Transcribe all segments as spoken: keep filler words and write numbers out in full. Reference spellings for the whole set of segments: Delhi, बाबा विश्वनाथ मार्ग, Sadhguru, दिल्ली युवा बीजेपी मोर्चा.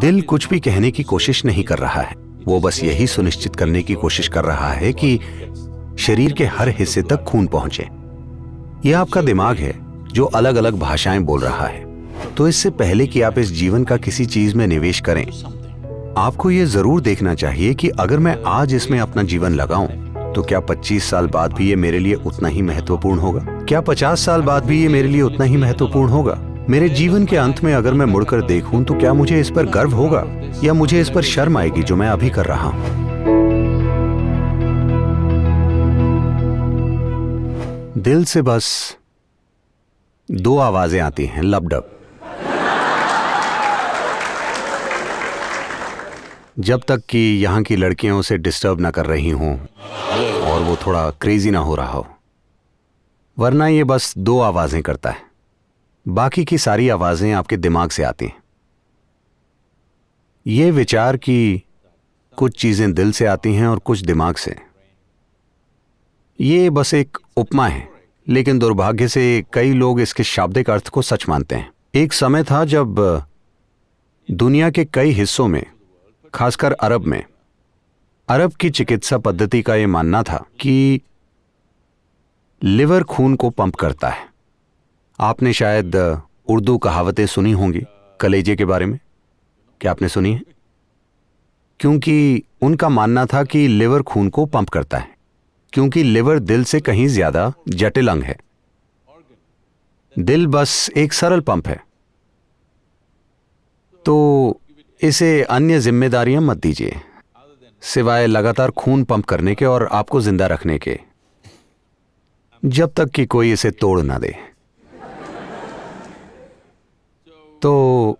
दिल कुछ भी कहने की कोशिश नहीं कर रहा है, वो बस यही सुनिश्चित करने की कोशिश कर रहा है कि शरीर के हर हिस्से तक खून पहुंचे। यह आपका दिमाग है जो अलग अलग भाषाएं बोल रहा है। तो इससे पहले कि आप इस जीवन का किसी चीज में निवेश करें, आपको यह जरूर देखना चाहिए कि अगर मैं आज इसमें अपना जीवन लगाऊं तो क्या पच्चीस साल बाद भी ये मेरे लिए उतना ही महत्वपूर्ण होगा? क्या पचास साल बाद भी ये मेरे लिए उतना ही महत्वपूर्ण होगा? मेरे जीवन के अंत में अगर मैं मुड़कर देखूं तो क्या मुझे इस पर गर्व होगा या मुझे इस पर शर्म आएगी जो मैं अभी कर रहा हूं? दिल से बस दो आवाजें आती हैं, लबडब। जब तक कि यहाँ की लड़कियां उसे डिस्टर्ब ना कर रही हों और वो थोड़ा क्रेजी ना हो रहा हो, वरना ये बस दो आवाजें करता है। बाकी की सारी आवाजें आपके दिमाग से आती हैं। ये विचार कि कुछ चीजें दिल से आती हैं और कुछ दिमाग से, ये बस एक उपमा है, लेकिन दुर्भाग्य से कई लोग इसके शाब्दिक अर्थ को सच मानते हैं। एक समय था जब दुनिया के कई हिस्सों में, खासकर अरब में, अरब की चिकित्सा पद्धति का ये मानना था कि लिवर खून को पंप करता है। आपने शायद उर्दू कहावतें सुनी होंगी कलेजे के बारे में। क्या आपने सुनी है? क्योंकि उनका मानना था कि लिवर खून को पंप करता है, क्योंकि लिवर दिल से कहीं ज्यादा जटिल अंग है। दिल बस एक सरल पंप है, तो इसे अन्य जिम्मेदारियां मत दीजिए सिवाय लगातार खून पंप करने के और आपको जिंदा रखने के, जब तक कि कोई इसे तोड़ ना दे। तो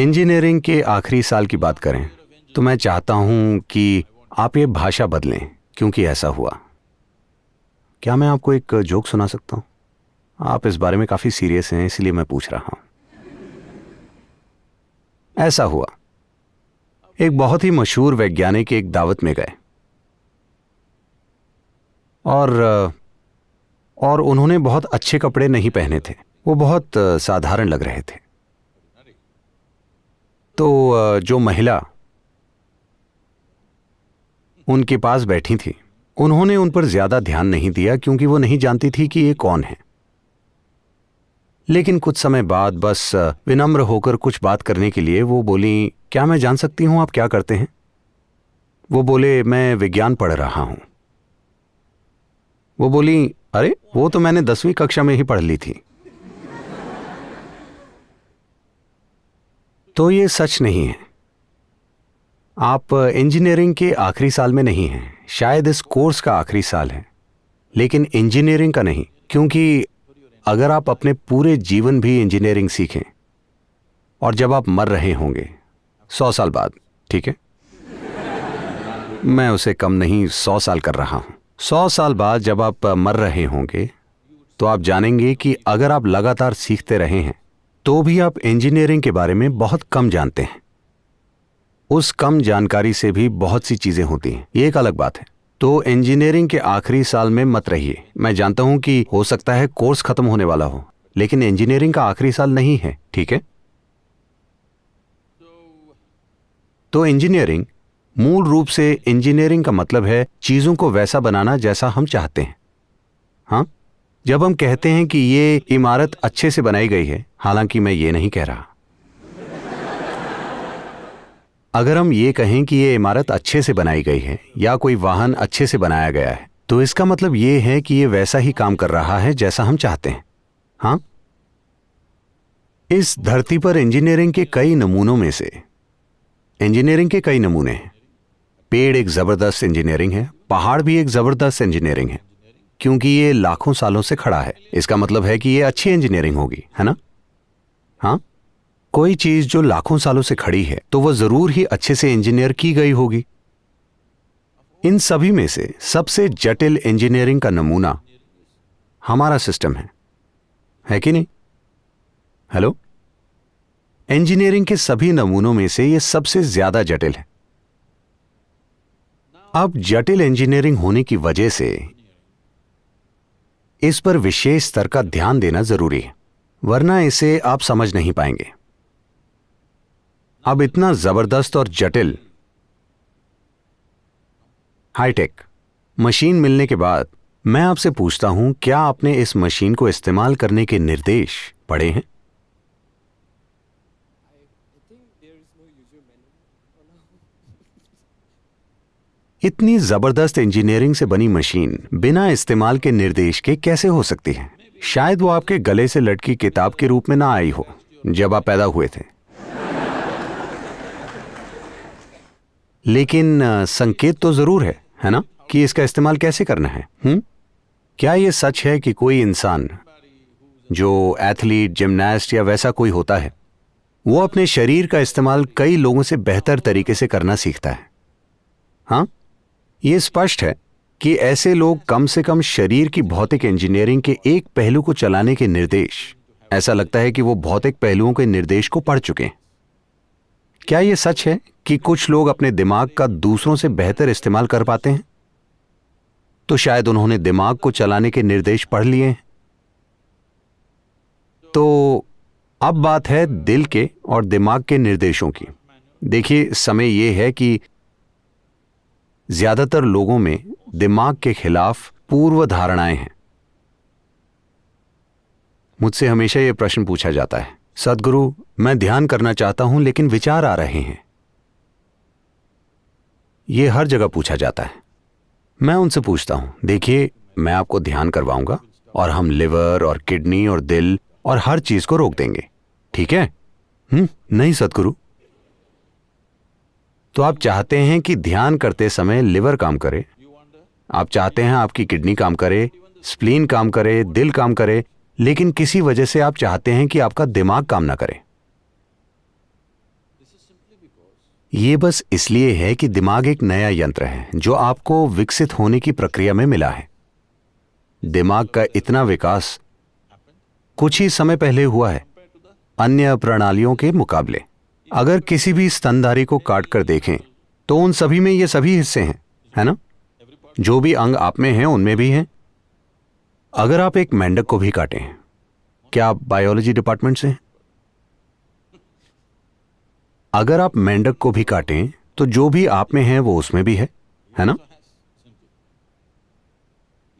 इंजीनियरिंग के आखिरी साल की बात करें तो मैं चाहता हूं कि आप ये भाषा बदलें, क्योंकि ऐसा हुआ। क्या मैं आपको एक जोक सुना सकता हूं? आप इस बारे में काफी सीरियस हैं, इसलिए मैं पूछ रहा हूं। ऐसा हुआ, एक बहुत ही मशहूर वैज्ञानिक एक दावत में गए और और उन्होंने बहुत अच्छे कपड़े नहीं पहने थे, वो बहुत साधारण लग रहे थे। तो जो महिला उनके पास बैठी थी, उन्होंने उन पर ज्यादा ध्यान नहीं दिया क्योंकि वो नहीं जानती थी कि ये कौन है। लेकिन कुछ समय बाद बस विनम्र होकर कुछ बात करने के लिए वो बोली, क्या मैं जान सकती हूं आप क्या करते हैं? वो बोले, मैं विज्ञान पढ़ रहा हूं। वो बोली, अरे वो तो मैंने दसवीं कक्षा में ही पढ़ ली थी। तो ये सच नहीं है, आप इंजीनियरिंग के आखिरी साल में नहीं हैं, शायद इस कोर्स का आखिरी साल है, लेकिन इंजीनियरिंग का नहीं। क्योंकि अगर आप अपने पूरे जीवन भी इंजीनियरिंग सीखें और जब आप मर रहे होंगे सौ साल बाद, ठीक है, मैं उसे कम नहीं सौ साल कर रहा हूं, सौ साल बाद जब आप मर रहे होंगे तो आप जानेंगे कि अगर आप लगातार सीखते रहे हैं तो भी आप इंजीनियरिंग के बारे में बहुत कम जानते हैं। उस कम जानकारी से भी बहुत सी चीजें होती हैं, ये एक अलग बात है। तो इंजीनियरिंग के आखिरी साल में मत रहिए। मैं जानता हूं कि हो सकता है कोर्स खत्म होने वाला हो, लेकिन इंजीनियरिंग का आखिरी साल नहीं है, ठीक है? तो इंजीनियरिंग मूल रूप से, इंजीनियरिंग का मतलब है चीजों को वैसा बनाना जैसा हम चाहते हैं। हाँ, जब हम कहते हैं कि ये इमारत अच्छे से बनाई गई है, हालांकि मैं ये नहीं कह रहा, अगर हम ये कहें कि ये इमारत अच्छे से बनाई गई है या कोई वाहन अच्छे से बनाया गया है, तो इसका मतलब ये है कि ये वैसा ही काम कर रहा है जैसा हम चाहते हैं। हाँ, इस धरती पर इंजीनियरिंग के कई नमूनों में से, इंजीनियरिंग के कई नमूने हैं। पेड़ एक जबरदस्त इंजीनियरिंग है, पहाड़ भी एक जबरदस्त इंजीनियरिंग है, क्योंकि ये लाखों सालों से खड़ा है। इसका मतलब है कि ये अच्छी इंजीनियरिंग होगी, है ना? हाँ, कोई चीज जो लाखों सालों से खड़ी है तो वह जरूर ही अच्छे से इंजीनियर की गई होगी। इन सभी में से सबसे जटिल इंजीनियरिंग का नमूना हमारा सिस्टम है, है कि नहीं? हेलो, इंजीनियरिंग के सभी नमूनों में से यह सबसे ज्यादा जटिल है। अब जटिल इंजीनियरिंग होने की वजह से इस पर विशेष स्तर का ध्यान देना जरूरी है, वरना इसे आप समझ नहीं पाएंगे। अब इतना जबरदस्त और जटिल हाईटेक मशीन मिलने के बाद मैं आपसे पूछता हूं, क्या आपने इस मशीन को इस्तेमाल करने के निर्देश पढ़े हैं? इतनी जबरदस्त इंजीनियरिंग से बनी मशीन बिना इस्तेमाल के निर्देश के कैसे हो सकती है? शायद वो आपके गले से लटकी किताब के रूप में ना आई हो जब आप पैदा हुए थे, लेकिन संकेत तो जरूर है, है ना, कि इसका इस्तेमाल कैसे करना है। हुँ? क्या यह सच है कि कोई इंसान जो एथलीट, जिम्नास्ट या वैसा कोई होता है, वो अपने शरीर का इस्तेमाल कई लोगों से बेहतर तरीके से करना सीखता है? हाँ, ये स्पष्ट है कि ऐसे लोग कम से कम शरीर की भौतिक इंजीनियरिंग के एक पहलू को चलाने के निर्देश, ऐसा लगता है कि वो भौतिक पहलुओं के निर्देश को पढ़ चुके हैं। क्या यह सच है कि कुछ लोग अपने दिमाग का दूसरों से बेहतर इस्तेमाल कर पाते हैं? तो शायद उन्होंने दिमाग को चलाने के निर्देश पढ़ लिए हैं। तो अब बात है दिल के और दिमाग के निर्देशों की। देखिए, समय यह है कि ज्यादातर लोगों में दिमाग के खिलाफ पूर्व धारणाएं हैं। मुझसे हमेशा यह प्रश्न पूछा जाता है, सद्गुरु मैं ध्यान करना चाहता हूं लेकिन विचार आ रहे हैं। यह हर जगह पूछा जाता है। मैं उनसे पूछता हूं, देखिए मैं आपको ध्यान करवाऊंगा और हम लिवर और किडनी और दिल और हर चीज को रोक देंगे, ठीक है? हम्म, नहीं सद्गुरु। तो आप चाहते हैं कि ध्यान करते समय लिवर काम करे, आप चाहते हैं आपकी किडनी काम करे, स्प्लीन काम करे, दिल काम करे, लेकिन किसी वजह से आप चाहते हैं कि आपका दिमाग काम ना करे। ये बस इसलिए है कि दिमाग एक नया यंत्र है जो आपको विकसित होने की प्रक्रिया में मिला है। दिमाग का इतना विकास कुछ ही समय पहले हुआ है अन्य प्रणालियों के मुकाबले। अगर किसी भी स्तनधारी को काट कर देखें तो उन सभी में ये सभी हिस्से हैं, है ना? जो भी अंग आप में हैं उनमें भी हैं। अगर आप एक मेंढक को भी काटें, क्या आप बायोलॉजी डिपार्टमेंट से हैं? अगर आप मेंढक को भी काटें तो जो भी आप में है वो उसमें भी है, है ना?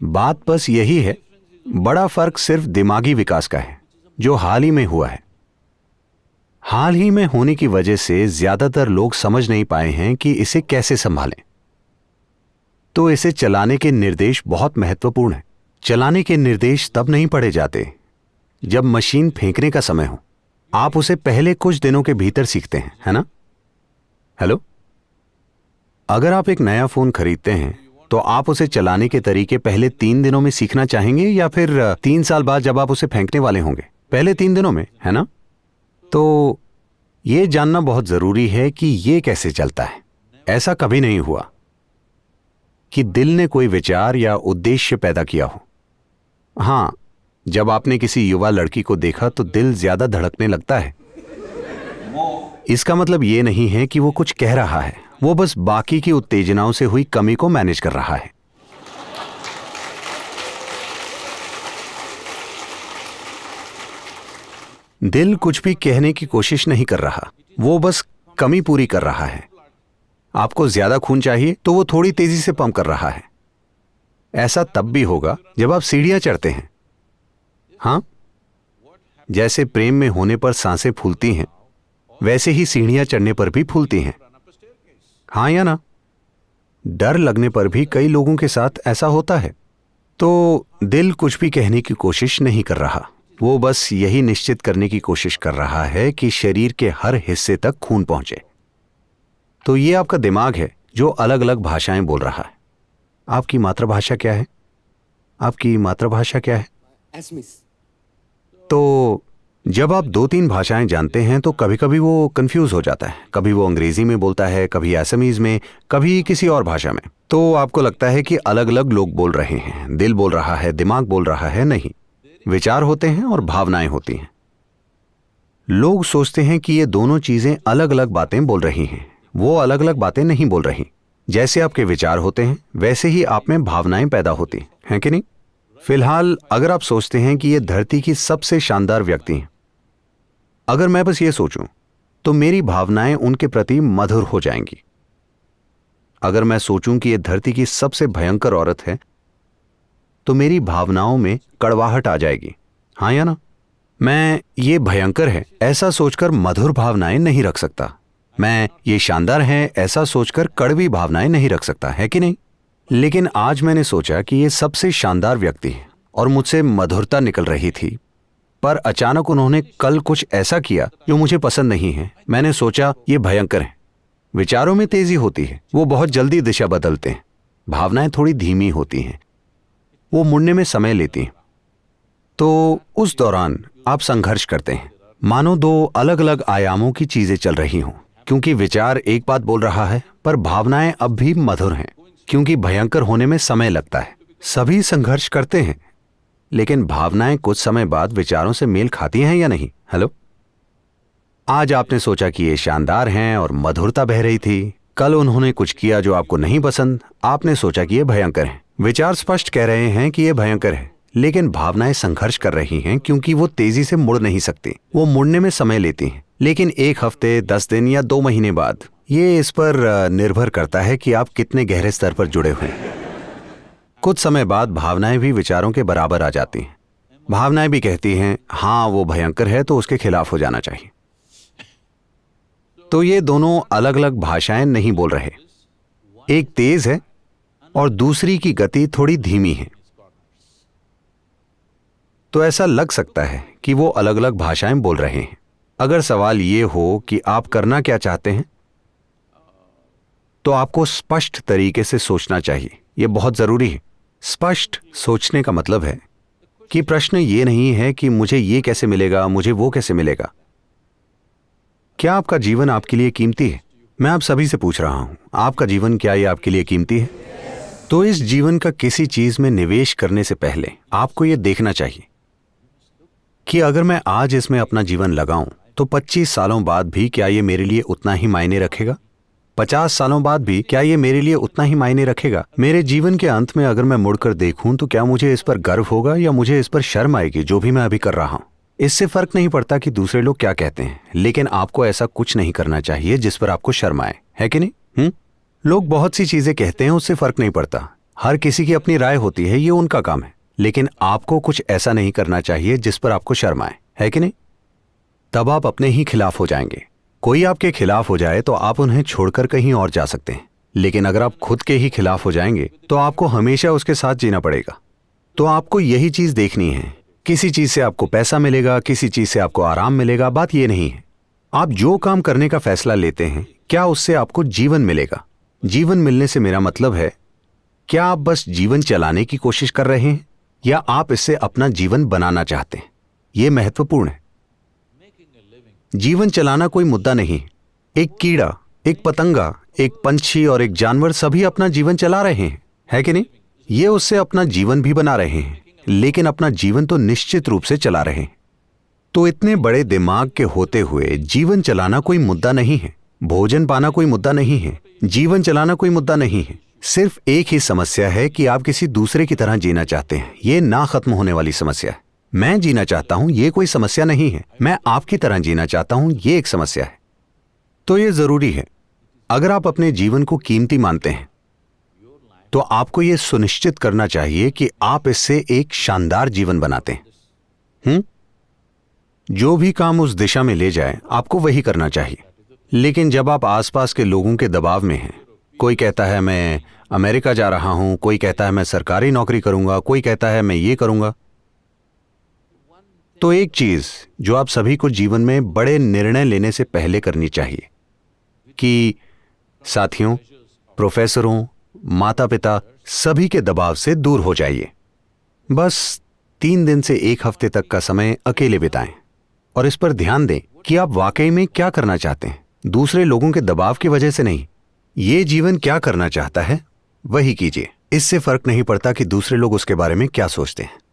बात बस यही है, बड़ा फर्क सिर्फ दिमागी विकास का है जो हाल ही में हुआ है। हाल ही में होने की वजह से ज्यादातर लोग समझ नहीं पाए हैं कि इसे कैसे संभालें। तो इसे चलाने के निर्देश बहुत महत्वपूर्ण है। चलाने के निर्देश तब नहीं पढ़े जाते जब मशीन फेंकने का समय हो। आप उसे पहले कुछ दिनों के भीतर सीखते हैं, है ना? हेलो, अगर आप एक नया फोन खरीदते हैं तो आप उसे चलाने के तरीके पहले तीन दिनों में सीखना चाहेंगे या फिर तीन साल बाद जब आप उसे फेंकने वाले होंगे? पहले तीन दिनों में, है ना? तो ये जानना बहुत जरूरी है कि ये कैसे चलता है। ऐसा कभी नहीं हुआ कि दिल ने कोई विचार या उद्देश्य पैदा किया हो। हाँ, जब आपने किसी युवा लड़की को देखा तो दिल ज्यादा धड़कने लगता है। इसका मतलब ये नहीं है कि वो कुछ कह रहा है, वो बस बाकी की उत्तेजनाओं से हुई कमी को मैनेज कर रहा है। दिल कुछ भी कहने की कोशिश नहीं कर रहा, वो बस कमी पूरी कर रहा है। आपको ज्यादा खून चाहिए तो वो थोड़ी तेजी से पंप कर रहा है। ऐसा तब भी होगा जब आप सीढ़ियां चढ़ते हैं। हाँ, जैसे प्रेम में होने पर सांसें फूलती हैं, वैसे ही सीढ़ियां चढ़ने पर भी फूलती हैं, हाँ या ना? डर लगने पर भी कई लोगों के साथ ऐसा होता है। तो दिल कुछ भी कहने की कोशिश नहीं कर रहा, वो बस यही निश्चित करने की कोशिश कर रहा है कि शरीर के हर हिस्से तक खून पहुंचे। तो ये आपका दिमाग है जो अलग अलग भाषाएं बोल रहा है। आपकी मातृभाषा क्या है? आपकी मातृभाषा क्या है? तो जब आप दो तीन भाषाएं जानते हैं तो कभी कभी वो कंफ्यूज हो जाता है। कभी वो अंग्रेजी में बोलता है, कभी असमीज में, कभी किसी और भाषा में। तो आपको लगता है कि अलग अलग लोग बोल रहे हैं, दिल बोल रहा है, दिमाग बोल रहा है। नहीं, विचार होते हैं और भावनाएं होती हैं। लोग सोचते हैं कि ये दोनों चीजें अलग अलग बातें बोल रही हैं, वो अलग अलग बातें नहीं बोल रही। जैसे आपके विचार होते हैं वैसे ही आप में भावनाएं पैदा होती हैं, कि नहीं? फिलहाल अगर आप सोचते हैं कि ये धरती की सबसे शानदार व्यक्ति हैं, अगर मैं बस ये सोचूं तो मेरी भावनाएं उनके प्रति मधुर हो जाएंगी। अगर मैं सोचूं कि यह धरती की सबसे भयंकर औरत है तो मेरी भावनाओं में कड़वाहट आ जाएगी, हाँ या ना? मैं ये भयंकर है ऐसा सोचकर मधुर भावनाएं नहीं रख सकता, मैं ये शानदार है ऐसा सोचकर कड़वी भावनाएं नहीं रख सकता, है कि नहीं? लेकिन आज मैंने सोचा कि ये सबसे शानदार व्यक्ति है और मुझसे मधुरता निकल रही थी, पर अचानक उन्होंने कल कुछ ऐसा किया जो मुझे पसंद नहीं है। मैंने सोचा ये भयंकर है। विचारों में तेजी होती है, वो बहुत जल्दी दिशा बदलते हैं, भावनाएं थोड़ी धीमी होती हैं, वो मुड़ने में समय लेती हैं। तो उस दौरान आप संघर्ष करते हैं, मानो दो अलग अलग आयामों की चीजें चल रही हों, क्योंकि विचार एक बात बोल रहा है पर भावनाएं अब भी मधुर हैं, क्योंकि भयंकर होने में समय लगता है। सभी संघर्ष करते हैं, लेकिन भावनाएं कुछ समय बाद विचारों से मेल खाती हैं या नहीं? हेलो, आज आपने सोचा कि ये शानदार हैं और मधुरता बह रही थी, कल उन्होंने कुछ किया जो आपको नहीं पसंद, आपने सोचा कि ये भयंकर हैं। विचार स्पष्ट कह रहे हैं कि ये भयंकर है, लेकिन भावनाएं संघर्ष कर रही हैं क्योंकि वो तेजी से मुड़ नहीं सकती, वो मुड़ने में समय लेती हैं। लेकिन एक हफ्ते, दस दिन या दो महीने बाद, ये इस पर निर्भर करता है कि आप कितने गहरे स्तर पर जुड़े हुए हैं। कुछ समय बाद भावनाएं भी विचारों के बराबर आ जाती हैं। भावनाएं भी कहती हैं हाँ वो भयंकर है तो उसके खिलाफ हो जाना चाहिए। तो ये दोनों अलग अलग भाषाएं नहीं बोल रहे, एक तेज है और दूसरी की गति थोड़ी धीमी है। तो ऐसा लग सकता है कि वो अलग अलग भाषाएं बोल रहे हैं। अगर सवाल ये हो कि आप करना क्या चाहते हैं, तो आपको स्पष्ट तरीके से सोचना चाहिए, ये बहुत जरूरी है। स्पष्ट सोचने का मतलब है कि प्रश्न ये नहीं है कि मुझे ये कैसे मिलेगा, मुझे वो कैसे मिलेगा। क्या आपका जीवन आपके लिए कीमती है? मैं आप सभी से पूछ रहा हूं, आपका जीवन क्या ये आपके लिए कीमती है? तो इस जीवन का किसी चीज में निवेश करने से पहले आपको ये देखना चाहिए कि अगर मैं आज इसमें अपना जीवन लगाऊं तो पच्चीस सालों बाद भी क्या ये मेरे लिए उतना ही मायने रखेगा? पचास सालों बाद भी क्या ये मेरे लिए उतना ही मायने रखेगा? मेरे जीवन के अंत में अगर मैं मुड़कर देखूं तो क्या मुझे इस पर गर्व होगा या मुझे इस पर शर्म आएगी जो भी मैं अभी कर रहा हूं? इससे फर्क नहीं पड़ता कि दूसरे लोग क्या कहते हैं, लेकिन आपको ऐसा कुछ नहीं करना चाहिए जिस पर आपको शर्म आए, है कि नहीं? हुँ? लोग बहुत सी चीजें कहते हैं, उससे फर्क नहीं पड़ता, हर किसी की अपनी राय होती है, ये उनका काम है, लेकिन आपको कुछ ऐसा नहीं करना चाहिए जिस पर आपको शर्म आए, है कि नहीं? तब आप अपने ही खिलाफ हो जाएंगे। कोई आपके खिलाफ हो जाए तो आप उन्हें छोड़कर कहीं और जा सकते हैं, लेकिन अगर आप खुद के ही खिलाफ हो जाएंगे तो आपको हमेशा उसके साथ जीना पड़ेगा। तो आपको यही चीज देखनी है, किसी चीज से आपको पैसा मिलेगा, किसी चीज से आपको आराम मिलेगा, बात यह नहीं है। आप जो काम करने का फैसला लेते हैं, क्या उससे आपको जीवन मिलेगा? जीवन मिलने से मेरा मतलब है, क्या आप बस जीवन चलाने की कोशिश कर रहे हैं या आप इससे अपना जीवन बनाना चाहते हैं? यह महत्वपूर्ण है। जीवन चलाना कोई मुद्दा नहीं। एक कीड़ा, एक पतंगा, एक पंछी और एक जानवर सभी अपना जीवन चला रहे हैं, है कि नहीं? ये उससे अपना जीवन भी बना रहे हैं, लेकिन अपना जीवन तो निश्चित रूप से चला रहे हैं। तो इतने बड़े दिमाग के होते हुए जीवन चलाना कोई मुद्दा नहीं है, भोजन पाना कोई मुद्दा नहीं है, जीवन चलाना कोई मुद्दा नहीं है। सिर्फ एक ही समस्या है कि आप किसी दूसरे की तरह जीना चाहते हैं। ये ना खत्म होने वाली समस्या है। मैं जीना चाहता हूं ये कोई समस्या नहीं है, मैं आपकी तरह जीना चाहता हूं ये एक समस्या है। तो ये जरूरी है, अगर आप अपने जीवन को कीमती मानते हैं तो आपको ये सुनिश्चित करना चाहिए कि आप इससे एक शानदार जीवन बनाते हैं। हुँ? जो भी काम उस दिशा में ले जाए आपको वही करना चाहिए। लेकिन जब आप आसपास के लोगों के दबाव में हैं, कोई कहता है मैं अमेरिका जा रहा हूं, कोई कहता है मैं सरकारी नौकरी करूंगा, कोई कहता है मैं ये करूंगा, तो एक चीज जो आप सभी को जीवन में बड़े निर्णय लेने से पहले करनी चाहिए कि साथियों, प्रोफेसरों, माता पिता, सभी के दबाव से दूर हो जाइए। बस तीन दिन से एक हफ्ते तक का समय अकेले बिताएं और इस पर ध्यान दें कि आप वाकई में क्या करना चाहते हैं, दूसरे लोगों के दबाव की वजह से नहीं। ये जीवन क्या करना चाहता है वही कीजिए, इससे फर्क नहीं पड़ता कि दूसरे लोग उसके बारे में क्या सोचते हैं।